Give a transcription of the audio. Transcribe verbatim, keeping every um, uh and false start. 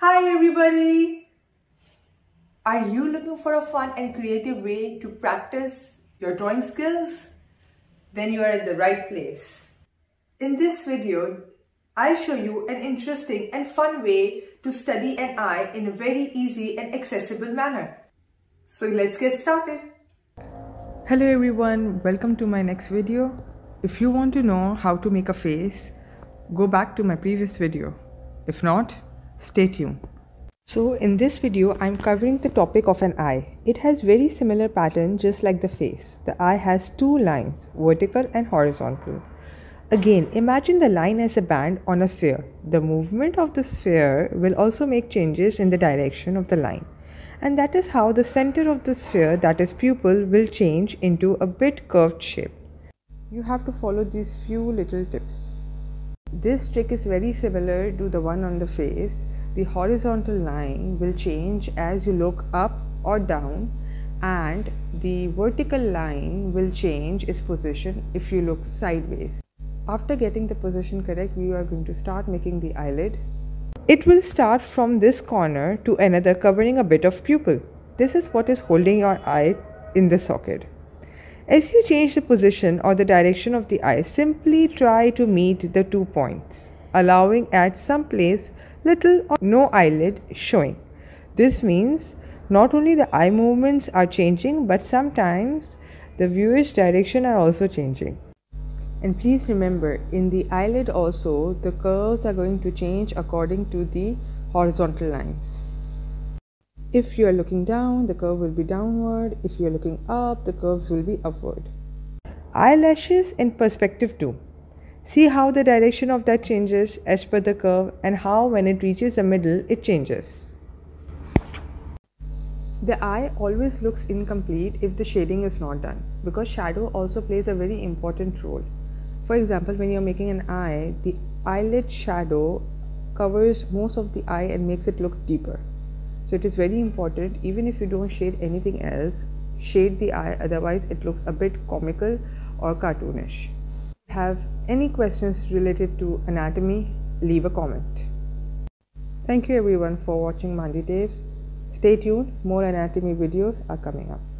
Hi everybody! Are you looking for a fun and creative way to practice your drawing skills? Then you are at the right place. In this video, I'll show you an interesting and fun way to study an eye in a very easy and accessible manner. So let's get started! Hello everyone, welcome to my next video. If you want to know how to make a face, go back to my previous video. If not, stay tuned. So in this video, I'm covering the topic of an eye. It has very similar pattern just like the face. The eye has two lines, vertical and horizontal. Again, imagine the line as a band on a sphere. The movement of the sphere will also make changes in the direction of the line. And that is how the center of the sphere, that is pupil, will change into a bit curved shape. You have to follow these few little tips. This trick is very similar to the one on the face. The horizontal line will change as you look up or down, and the vertical line will change its position if you look sideways. After getting the position correct, we are going to start making the eyelid. It will start from this corner to another, covering a bit of pupil. This is what is holding your eye in the socket. As you change the position or the direction of the eye, simply try to meet the two points, allowing at some place little or no eyelid showing. This means not only the eye movements are changing, but sometimes the viewer's direction are also changing. And please remember, in the eyelid also, the curves are going to change according to the horizontal lines. If you are looking down, the curve will be downward. If you are looking up, the curves will be upward. Eyelashes in perspective too. See how the direction of that changes as per the curve, and how when it reaches the middle, it changes. The eye always looks incomplete if the shading is not done, because shadow also plays a very important role. For example, when you are making an eye, the eyelid shadow covers most of the eye and makes it look deeper. So it is very important, even if you don't shade anything else, shade the eye, otherwise it looks a bit comical or cartoonish. If you have any questions related to anatomy, leave a comment. Thank you everyone for watching Mand-v Tapes. Stay tuned, more anatomy videos are coming up.